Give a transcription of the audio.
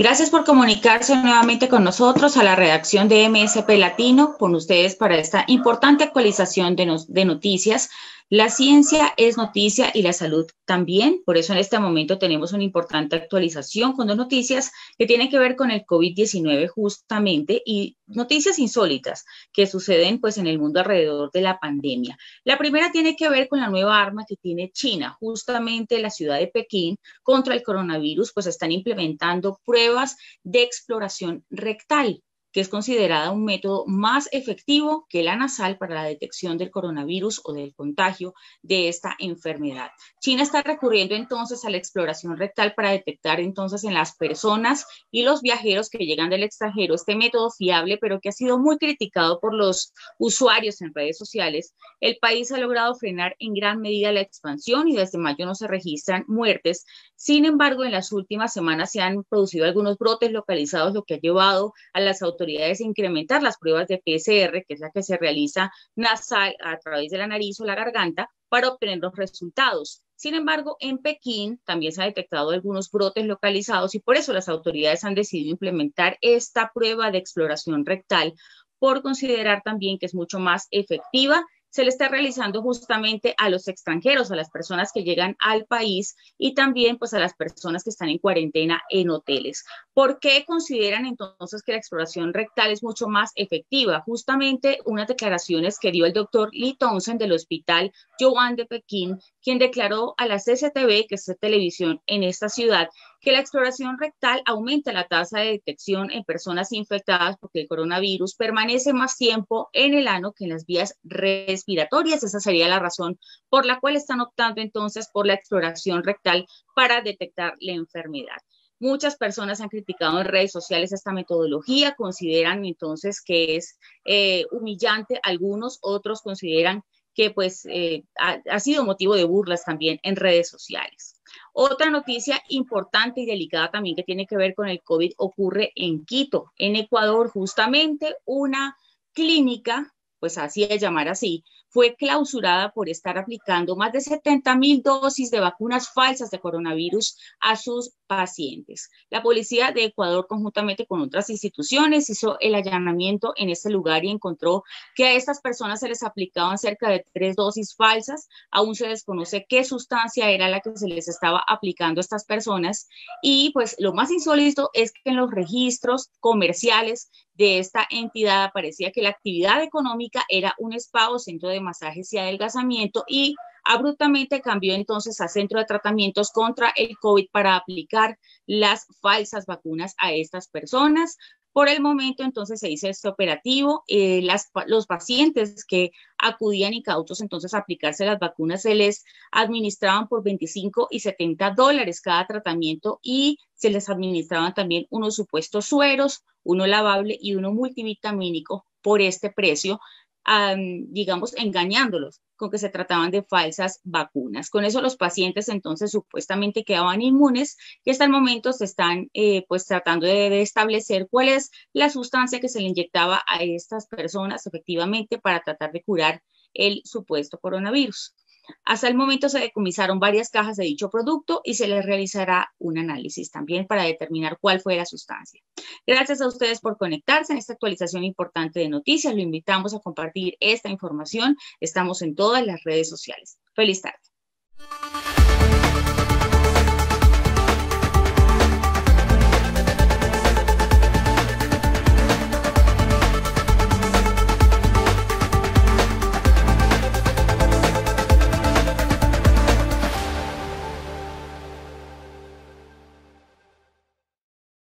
Gracias por comunicarse nuevamente con nosotros a la redacción de MSP Latino, con ustedes para esta importante actualización de noticias. La ciencia es noticia y la salud también, por eso en este momento tenemos una importante actualización con dos noticias que tienen que ver con el COVID-19 justamente y noticias insólitas que suceden pues en el mundo alrededor de la pandemia. La primera tiene que ver con la nueva arma que tiene China, justamente la ciudad de Pekín contra el coronavirus, pues están implementando pruebas de exploración rectal, que es considerada un método más efectivo que la nasal para la detección del coronavirus o del contagio de esta enfermedad. China está recurriendo entonces a la exploración rectal para detectar entonces en las personas y los viajeros que llegan del extranjero este método fiable, pero que ha sido muy criticado por los usuarios en redes sociales. El país ha logrado frenar en gran medida la expansión y desde mayo no se registran muertes. Sin embargo, en las últimas semanas se han producido algunos brotes localizados, lo que ha llevado a las autoridades incrementar las pruebas de PCR, que es la que se realiza nasal a través de la nariz o la garganta para obtener los resultados. Sin embargo, en Pekín también se han detectado algunos brotes localizados y por eso las autoridades han decidido implementar esta prueba de exploración rectal por considerar también que es mucho más efectiva. Se le está realizando justamente a los extranjeros, a las personas que llegan al país y también pues a las personas que están en cuarentena en hoteles. ¿Por qué consideran entonces que la exploración rectal es mucho más efectiva? Justamente unas declaraciones que dio el doctor Lee Thompson del hospital Joan de Pekín, quien declaró a la CCTV, que es televisión en esta ciudad, que la exploración rectal aumenta la tasa de detección en personas infectadas porque el coronavirus permanece más tiempo en el ano que en las vías respiratorias. Esa sería la razón por la cual están optando entonces por la exploración rectal para detectar la enfermedad. Muchas personas han criticado en redes sociales esta metodología, consideran entonces que es humillante, algunos, otros consideran que pues ha sido motivo de burlas también en redes sociales. Otra noticia importante y delicada también que tiene que ver con el COVID ocurre en Quito, en Ecuador. Justamente una clínica, pues así de llamar así, fue clausurada por estar aplicando más de 70.000 dosis de vacunas falsas de coronavirus a sus pacientes. La policía de Ecuador, conjuntamente con otras instituciones, hizo el allanamiento en este lugar y encontró que a estas personas se les aplicaban cerca de 3 dosis falsas. Aún se desconoce qué sustancia era la que se les estaba aplicando a estas personas. Y pues lo más insólito es que en los registros comerciales de esta entidad aparecía que la actividad económica era un spa o centro de masajes y adelgazamiento y abruptamente cambió entonces a centro de tratamientos contra el COVID para aplicar las falsas vacunas a estas personas. Por el momento entonces se hizo este operativo, los pacientes que acudían incautos entonces a aplicarse las vacunas se les administraban por $25 y $70 cada tratamiento y se les administraban también unos supuestos sueros, uno lavable y uno multivitamínico por este precio, digamos, engañándolos con que se trataban de falsas vacunas. Con eso los pacientes entonces supuestamente quedaban inmunes y hasta el momento se están pues tratando de establecer cuál es la sustancia que se le inyectaba a estas personas efectivamente para tratar de curar el supuesto coronavirus. Hasta el momento se decomisaron varias cajas de dicho producto y se les realizará un análisis también para determinar cuál fue la sustancia. Gracias a ustedes por conectarse en esta actualización importante de noticias. Lo invitamos a compartir esta información. Estamos en todas las redes sociales. Feliz tarde.